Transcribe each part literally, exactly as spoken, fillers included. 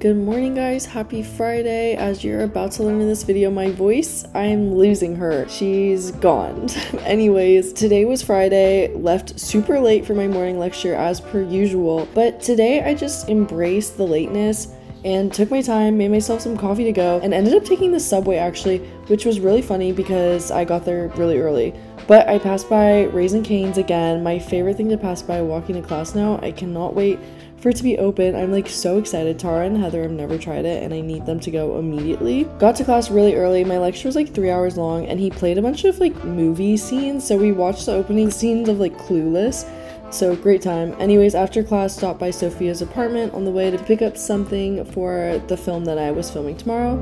Good morning guys, happy Friday. As you're about to learn in this video, my voice, I am losing her. She's gone. Anyways, today was Friday, left super late for my morning lecture as per usual, but today I just embraced the lateness and took my time, made myself some coffee to go, and ended up taking the subway actually, which was really funny because I got there really early. But I passed by Raising Cane's again, my favorite thing to pass by walking to class now. I cannot wait for it to be open. I'm like so excited. Tara and Heather have never tried it and I need them to go immediately. Got to class really early. My lecture was like three hours long and he played a bunch of like movie scenes. So we watched the opening scenes of like Clueless. So great time. Anyways, after class, stopped by Sophia's apartment on the way to pick up something for the film that I was filming tomorrow.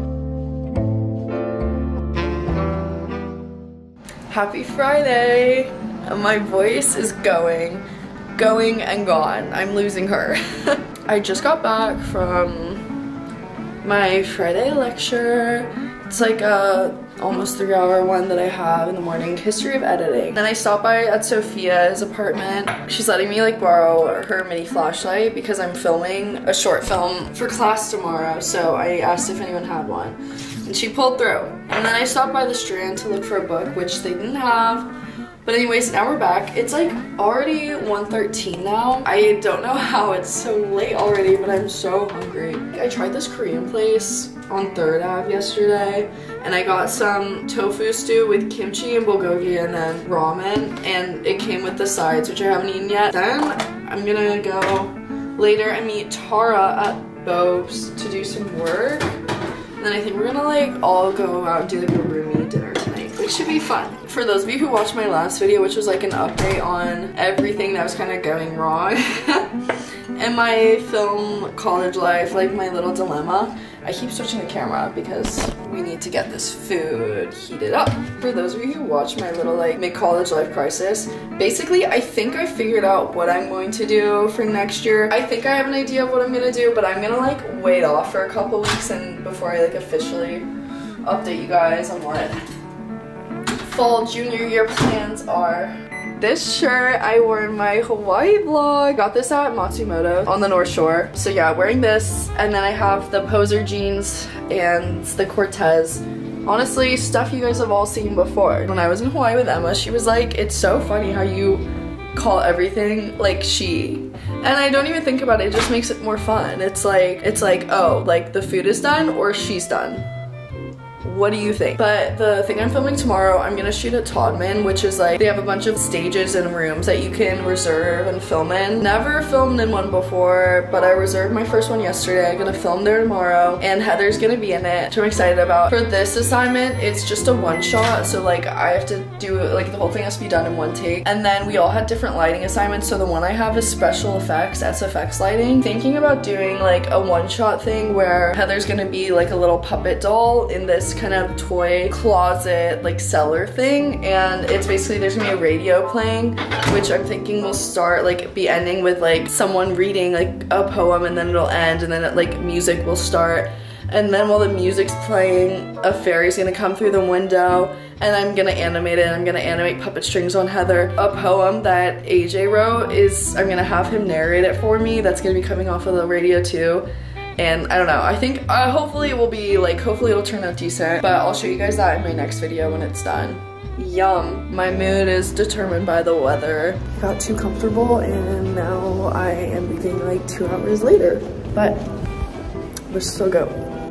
Happy Friday! My voice is going, going and gone. I'm losing her. I just got back from my Friday lecture. It's like a almost three hour one that I have in the morning, history of editing. Then I stopped by at Sophia's apartment. She's letting me like borrow her mini flashlight because I'm filming a short film for class tomorrow. So I asked if anyone had one and she pulled through. And then I stopped by the Strand to look for a book, which they didn't have. But anyways, now we're back. It's like already one thirteen now. I don't know how it's so late already, but I'm so hungry. I tried this Korean place on third avenue yesterday, and I got some tofu stew with kimchi and bulgogi and then ramen, and it came with the sides, which I haven't eaten yet. Then I'm gonna go later and meet Tara at Bob's to do some work. And then I think we're gonna like all go out and do like a roomie dinner tonight, which should be fun. For those of you who watched my last video, which was like an update on everything that was kind of going wrong in my film college life, like my little dilemma, I keep switching the camera because we need to get this food heated up. For those of you who watch my little like mid-college life crisis, basically I think I figured out what I'm going to do for next year. I think I have an idea of what I'm gonna do, but I'm gonna like wait off for a couple weeks and before I like officially update you guys on what fall junior year plans are. This shirt I wore in my Hawaii vlog. Got this at Matsumoto on the North Shore. So yeah, wearing this, and then I have the poser jeans and the Cortez. Honestly, stuff you guys have all seen before. When I was in Hawaii with Emma, she was like, it's so funny how you call everything like she. And I don't even think about it, it just makes it more fun. It's like, it's like, oh, like the food is done or she's done. What do you think? But the thing I'm filming tomorrow, I'm gonna shoot at Todman, which is like, they have a bunch of stages and rooms that you can reserve and film in. Never filmed in one before, but I reserved my first one yesterday. I'm gonna film there tomorrow, and Heather's gonna be in it, which I'm excited about. For this assignment, it's just a one shot, so like I have to do, like the whole thing has to be done in one take. And then we all had different lighting assignments, so the one I have is special effects, S F X lighting. Thinking about doing like a one shot thing where Heather's gonna be like a little puppet doll in this kind of toy closet like cellar thing, and it's basically there's gonna be a radio playing, which I'm thinking will start like be ending with like someone reading like a poem, and then it'll end, and then it, like music will start, and then while the music's playing a fairy's gonna come through the window, and I'm gonna animate it, and I'm gonna animate puppet strings on Heather. A poem that A J wrote is I'm gonna have him narrate it for me. That's gonna be coming off of the radio too. And I don't know, I think uh, hopefully it will be like, hopefully it'll turn out decent, but I'll show you guys that in my next video when it's done. Yum. My mood is determined by the weather. Got too comfortable and now I am leaving like two hours later, but we're still go.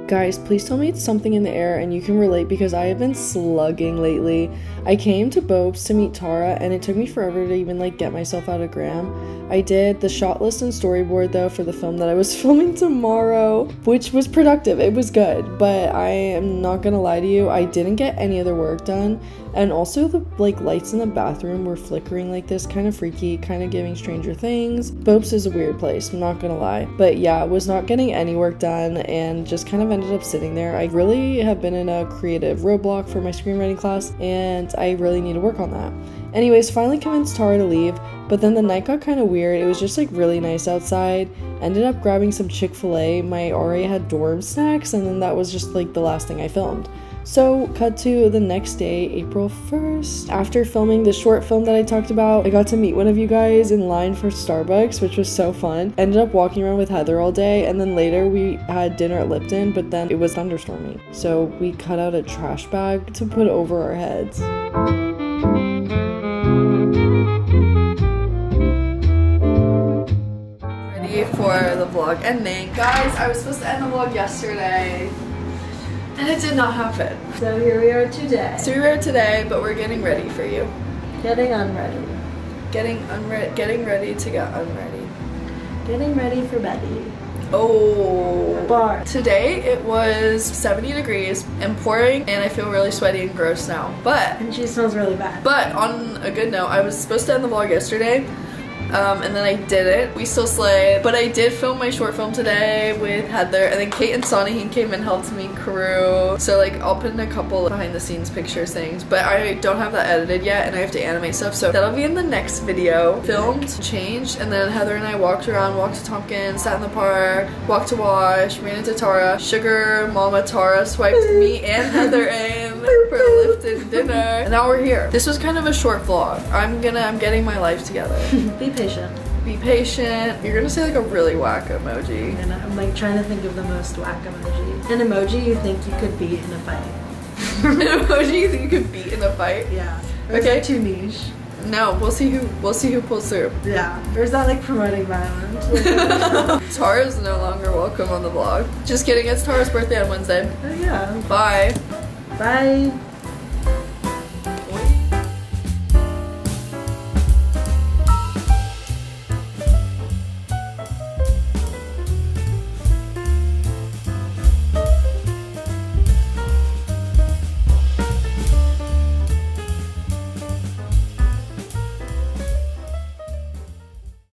Guys, please tell me it's something in the air and you can relate because I have been slugging lately. I came to Bob's to meet Tara and it took me forever to even like get myself out of gram. I did the shot list and storyboard though for the film that I was filming tomorrow, which was productive, it was good, but I am not gonna lie to you, I didn't get any other work done, and also the like lights in the bathroom were flickering like this, kind of freaky, kind of giving Stranger Things. Bob's is a weird place, I'm not gonna lie, but yeah, I was not getting any work done and just kind of ended up sitting there. I really have been in a creative roadblock for my screenwriting class and I really need to work on that. Anyways, finally convinced Tara to leave, but then the night got kind of weird. It was just like really nice outside. Ended up grabbing some Chick-fil-A. My R A had dorm snacks, and then that was just like the last thing I filmed. So cut to the next day, April first. After filming the short film that I talked about, I got to meet one of you guys in line for Starbucks, which was so fun. Ended up walking around with Heather all day, and then later we had dinner at Lipton, but then it was thunderstorming. So we cut out a trash bag to put over our heads. Ready for the vlog ending. Guys, I was supposed to end the vlog yesterday. And it did not happen. So here we are today. So here we are today, but we're getting ready for you. Getting unready. Getting unready. Getting ready to get unready. Getting ready for Betty. Oh. Bar. Today it was seventy degrees and pouring, and I feel really sweaty and gross now. But. And she smells really bad. But on a good note, I was supposed to end the vlog yesterday. Um, and then I didn't. We still slay, but I did film my short film today with Heather, and then Kate and Sonny, he came and helped me crew. So like I'll put in a couple behind the scenes pictures things, but I don't have that edited yet and I have to animate stuff, so that'll be in the next video. Filmed, changed, and then Heather and I walked around, walked to Tompkins, sat in the park, walked to Wash, ran into Tara. Sugar Mama Tara swiped me and Heather in for a Lipton dinner, and now we're here. This was kind of a short vlog. I'm gonna, I'm getting my life together. Be patient. Be patient. You're gonna say like a really whack emoji. And I'm like trying to think of the most whack emoji. An emoji you think you could beat in a fight. An emoji you think you could beat in a fight? Yeah. Or okay. Is it too niche? No, we'll see who we'll see who pulls through. Yeah. Or is that like promoting violence? Like, Tara's no longer welcome on the vlog. Just kidding. It's Tara's birthday on Wednesday. Oh yeah. Bye. Bye.